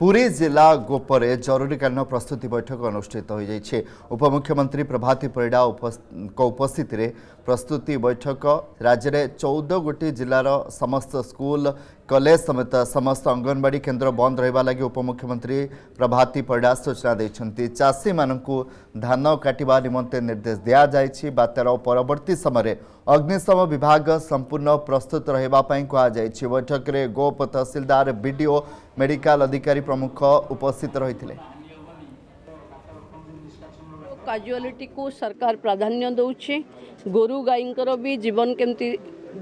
पूरे जिला गोपर जरूरीकालीन प्रस्तुति बैठक अनुष्ठित हो जाए। उपमुख्यमंत्री प्रभाती परिड़ा उपस्थित रे प्रस्तुति बैठक राज्य में 14 गोटी जिलार समस्त स्कूल कॉलेज समेत समस्त अंगनवाड़ी केन्द्र बंद रहा लगी उपमुख्यमंत्री प्रभाती परिड़ा सूचना देती। चाषी मानू धान काटवा निमंते निर्देश दिया जाए। बात्यार परवर्ती समय अग्निशम विभाग संपूर्ण प्रस्तुत रही कहुई। बैठक में गोप तहसीलदार बीडीओ मेडिकल अधिकारी प्रमुख उपस्थित रही थे। कैजुअलिटी को सरकार प्राधान्य दौचे, गोरु गाईंकर भी जीवन केमती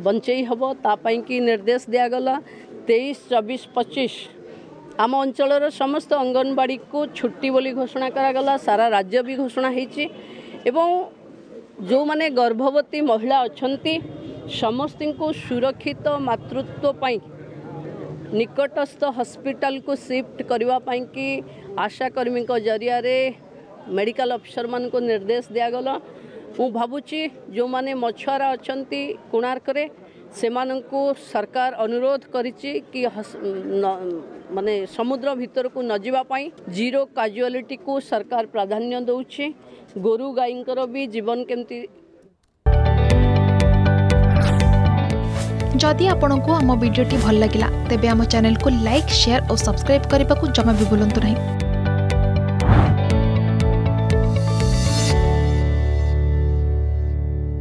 बंचई हम तापाई कि निर्देश दिगला। 23, 24, 25 आम अंचल समस्त अंगनवाड़ी को छुट्टी बोली घोषणा करागला। सारा राज्य भी घोषणा होती। जो माने गर्भवती महिला अच्छी समस्त को सुरक्षित मातृत्व पाई निकटस्थ हॉस्पिटल को शिफ्ट करने की आशाकर्मी जरिया मेडिकल अफिसर मान को निर्देश दिगला। मु भावुची जो माने मछुआरा अच्छी कोणार्क से मानू सरकार अनुरोध करिछि कि माने समुद्र भीतर को न जीवापाई। जीरो कैजुअलिटी को सरकार प्राधान्य दौचे, गोरु गाईंकर भी जीवन केमती। जदि आपंक आम भिडी भल लगा तेब आम चैनल को लाइक, शेयर और सब्सक्राइब करने को जमा भी भूलु ना।